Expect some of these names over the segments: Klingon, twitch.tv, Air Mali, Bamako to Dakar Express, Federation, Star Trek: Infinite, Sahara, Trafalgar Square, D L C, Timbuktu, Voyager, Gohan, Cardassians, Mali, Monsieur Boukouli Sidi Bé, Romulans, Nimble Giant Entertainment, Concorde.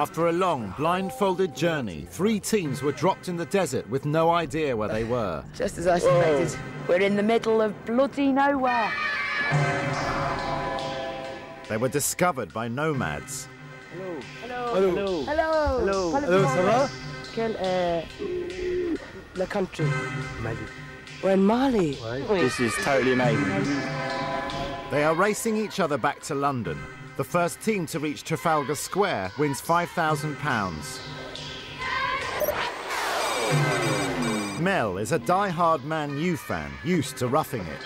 After a long, blindfolded journey, three teams were dropped in the desert with no idea where they were. Just as I suspected. We're in the middle of bloody nowhere. They were discovered by nomads. Hello. Hello. Hello. Hello. Hello. Hello. Hello. Hello. The country. Mali. We're in Mali. Right. This is totally amazing. They are racing each other back to London. The first team to reach Trafalgar Square wins £5,000. Mel is a die-hard Man U fan, used to roughing it.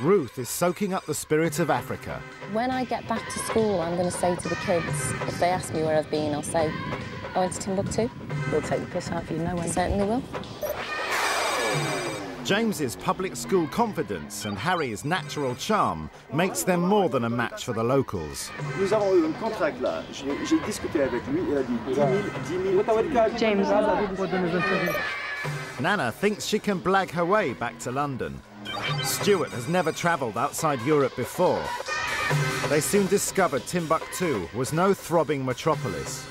Ruth is soaking up the spirit of Africa. When I get back to school, I'm going to say to the kids, if they ask me where I've been, I'll say, I went to Timbuktu. We'll take the piss out of you, no one. Certainly will. James's public school confidence and Harry's natural charm makes them more than a match for the locals. James, Nana thinks she can blag her way back to London. Stuart has never travelled outside Europe before. They soon discovered Timbuktu was no throbbing metropolis.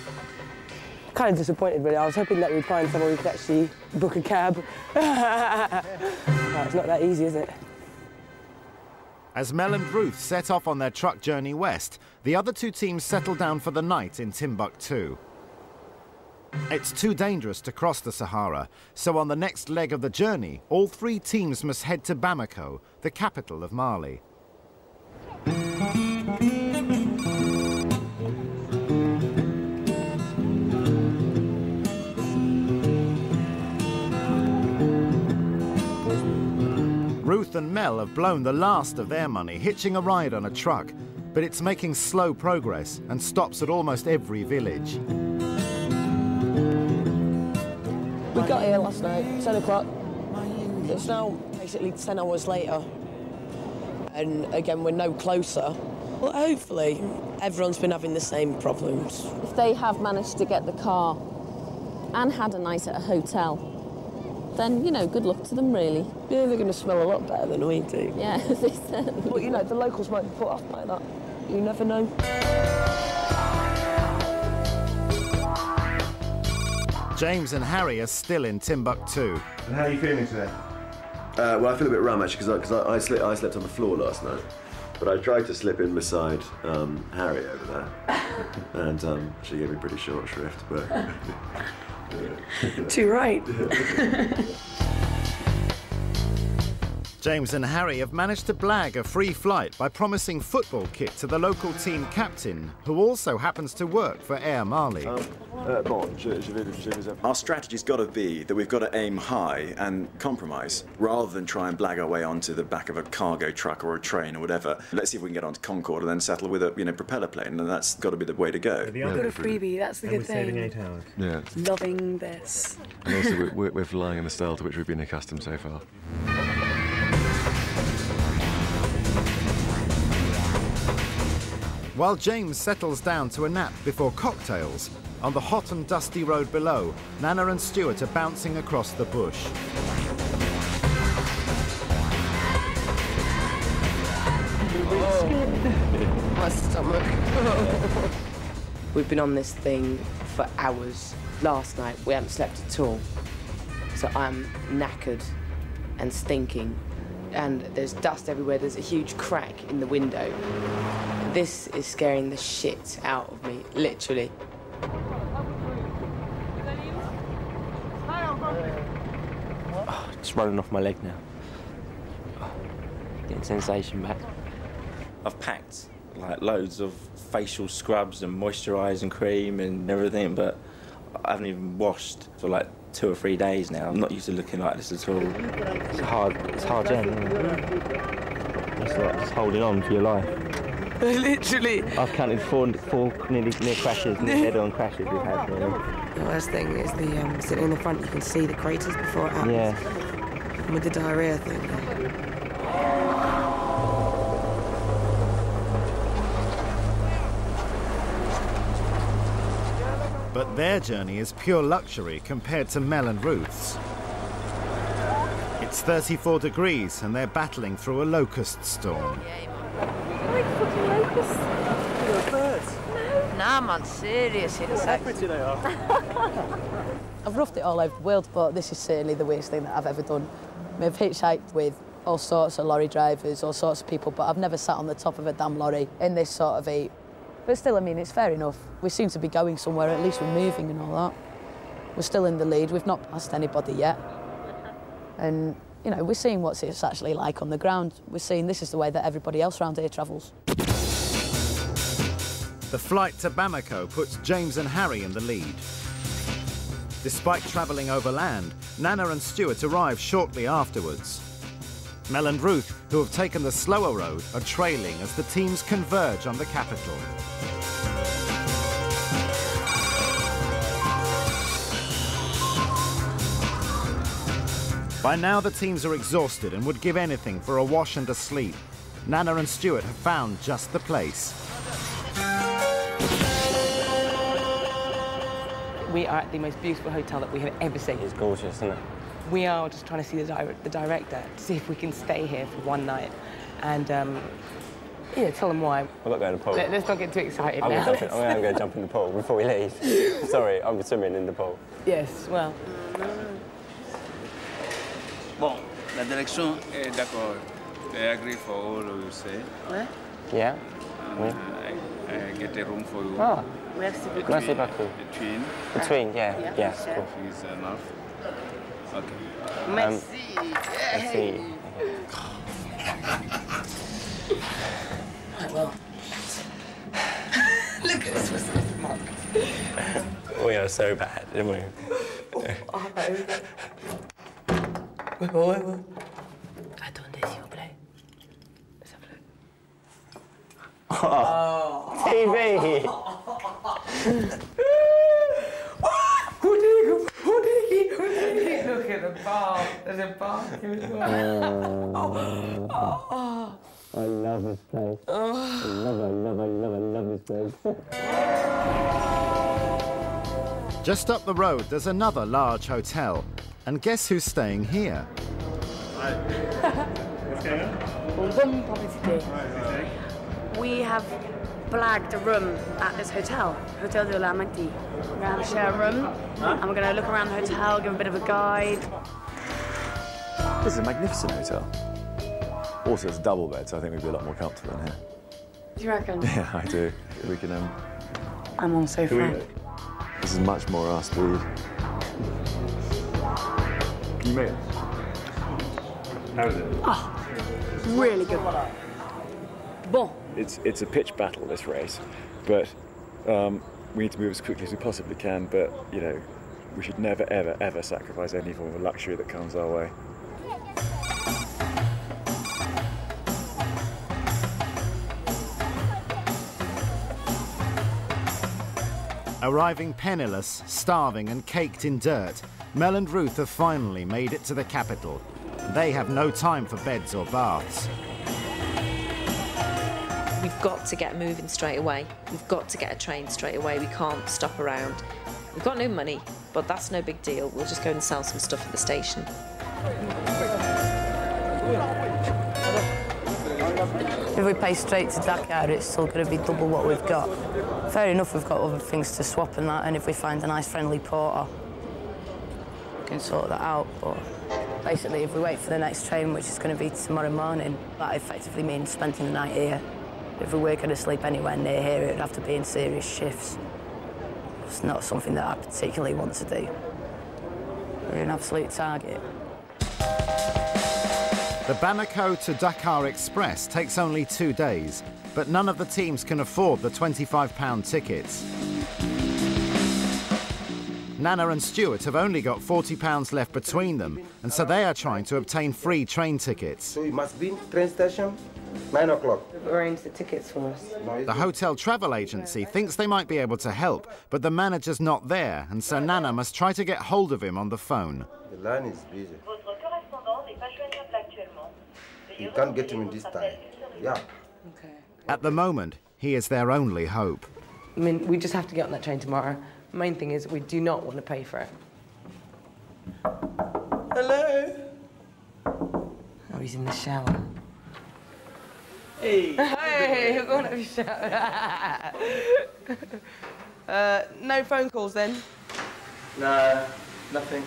Kind of disappointed, really. I was hoping that we'd find someone who could actually book a cab. No, it's not that easy, is it? As Mel and Ruth set off on their truck journey west, the other two teams settle down for the night in Timbuktu. It's too dangerous to cross the Sahara, so on the next leg of the journey, all three teams must head to Bamako, the capital of Mali. Ruth and Mel have blown the last of their money hitching a ride on a truck, but it's making slow progress and stops at almost every village. We got here last night, 10 o'clock. It's now basically 10 hours later, and again, we're no closer. Well, hopefully, everyone's been having the same problems. If they have managed to get the car and had a night at a hotel, then, you know, good luck to them, really. Yeah, they're going to smell a lot better than we do. Yeah, they certainly. But, you know, the locals might be put off by that. You never know. James and Harry are still in Timbuktu. And how are you feeling today? Well, I feel a bit rum, actually, because I slept on the floor last night. But I tried to slip in beside Harry over there. And she gave me pretty short shrift, but... Too right. James and Harry have managed to blag a free flight by promising football kit to the local team captain, who also happens to work for Air Mali. Our strategy's got to be that we've got to aim high and compromise, rather than try and blag our way onto the back of a cargo truck or a train or whatever. Let's see if we can get onto Concorde and then settle with a propeller plane, and that's got to be the way to go. I've got a freebie, that's the good thing. We're saving 8 hours. Yeah. Loving this. And also, we're flying in the style to which we've been accustomed so far. While James settles down to a nap before cocktails, on the hot and dusty road below, Nana and Stuart are bouncing across the bush. Oh. My stomach. We've been on this thing for hours. Last night, we haven't slept at all. So I'm knackered and stinking. And there's dust everywhere. There's a huge crack in the window. This is scaring the shit out of me, literally. Oh, it's running off my leg now. Oh, getting sensation back. I've packed like loads of facial scrubs and moisturising cream and everything, but I haven't even washed for like 2 or 3 days now. I'm not used to looking like this at all. It's a hard journey. It's like just holding on for your life. Literally. I've counted four near crashes, near head-on crashes we've had. Really. The worst thing is the sitting in the front, you can see the craters before it happens. Yeah. And with the diarrhoea thing. But their journey is pure luxury compared to Mel and Ruth's. It's 34 degrees and they're battling through a locust storm. Like fucking locusts. You're a bird. No. Vietnam and serious insects. How pretty they are. I've roughed it all over the world, but this is certainly the worst thing that I've ever done. I mean, I've hitchhiked with all sorts of lorry drivers, all sorts of people, but I've never sat on the top of a damn lorry in this sort of heat. But still, I mean, it's fair enough. We seem to be going somewhere, at least we're moving and all that. We're still in the lead, we've not passed anybody yet. And, you know, we're seeing what it's actually like on the ground. We're seeing this is the way that everybody else around here travels. The flight to Bamako puts James and Harry in the lead. Despite travelling overland, Nana and Stuart arrive shortly afterwards. Mel and Ruth, who have taken the slower road, are trailing as the teams converge on the capital. By now, the teams are exhausted and would give anything for a wash and a sleep. Nana and Stuart have found just the place. We are at the most beautiful hotel that we have ever seen. It's gorgeous, isn't it? We are just trying to see the director to see if we can stay here for one night and, you know, tell them why. We're not going to the pool. Let's not get too excited now. I'm going to jump in the pool before we leave. Sorry, I'm swimming in the pool. Yes, well... Bon, la direction est d'accord. They agree for all of you, say. Yeah? Yeah. I get a room for you. Oh. Merci beaucoup. Merci beaucoup. Between. Between, yeah. Yeah, yeah, sure. Cool. Is enough. OK. Merci. Merci. Right, well. Look at this whistle, Mark. We are so bad, aren't we? Oh, ouais. Attendez, s'il vous plaît. Ça plaît. Oh. TV! Look at the bar. There's a bar here as well. Oh. I love this place. Oh. I love this place. Just up the road, there's another large hotel. And guess who's staying here? We have blagged a room at this hotel, Hotel de la Magdi. We're going to have a share room, and we're going to look around the hotel, give a bit of a guide. This is a magnificent hotel. Also, it's a double bed, so I think we'd be a lot more comfortable in here. Do you reckon? Yeah, I do. We can, I'm on the sofa. This is much more us, dude. You made it. How is it? Oh, really good. Bon. It's a pitch battle, this race, but we need to move as quickly as we possibly can, but, you know, we should never, ever, ever sacrifice any form of luxury that comes our way. Arriving penniless, starving and caked in dirt, Mel and Ruth have finally made it to the capital. They have no time for beds or baths. We've got to get moving straight away. We've got to get a train straight away. We can't stop around. We've got no money, but that's no big deal. We'll just go and sell some stuff at the station. If we pay straight to Dakar, it's still going to be double what we've got. Fair enough, we've got other things to swap and that, and if we find a nice, friendly porter, can sort that out, but basically if we wait for the next train, which is going to be tomorrow morning, that effectively means spending the night here. If we were going to sleep anywhere near here, it would have to be in serious shifts. It's not something that I particularly want to do. We're an absolute target. The Bamako to Dakar Express takes only 2 days, but none of the teams can afford the £25 tickets. Nana and Stuart have only got £40 left between them, and so they are trying to obtain free train tickets. So it must be train station, 9 o'clock. Arrange the tickets for us. The hotel travel agency thinks they might be able to help, but the manager's not there, and so Nana must try to get hold of him on the phone. The line is busy. You can't get him in this time. Yeah. Okay. At the moment, he is their only hope. I mean, we just have to get on that train tomorrow. The main thing is we do not want to pay for it. Hello? Oh, he's in the shower. Hey! Hey, you're going to be shot. No phone calls then? No, nothing.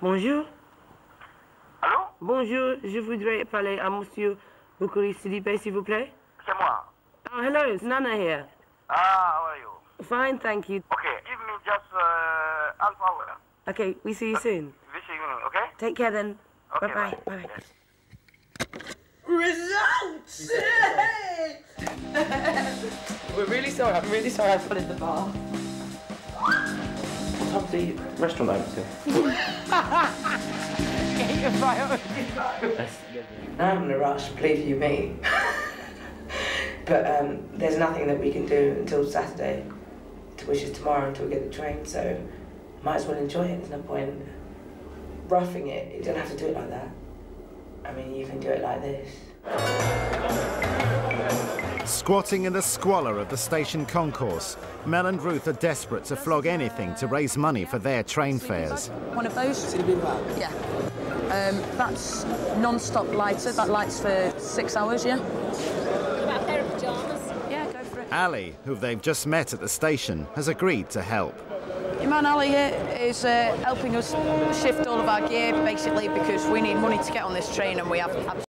Bonjour. Allô? Bonjour, je voudrais parler à Monsieur Boukouli Sidi Bé, s'il vous plaît. C'est moi. Oh, hello, it's Nana here. Ah, how are you? Fine, thank you. Okay, give me just half hour. Okay, we see you soon. This evening, okay? Take care then. Okay, bye-bye. Bye. Results! Hey! We're really sorry. I'm really sorry I fell in the bar. What time the restaurant open to? Get your priorities. I'm in a rush, believe you me. But there's nothing that we can do until Saturday, which is tomorrow, until we get the train, so might as well enjoy it. There's no point roughing it. You don't have to do it like that. I mean, you can do it like this. Squatting in the squalor of the station concourse, Mel and Ruth are desperate to flog anything to raise money for their train fares. One of those? Should it be black? Yeah. That's non-stop lighter. That lights for 6 hours, yeah? About a pair of pajamas? Yeah, go for it. Ali, who they've just met at the station, has agreed to help. Your man Ali is helping us shift all of our gear, basically, because we need money to get on this train and we have absolutely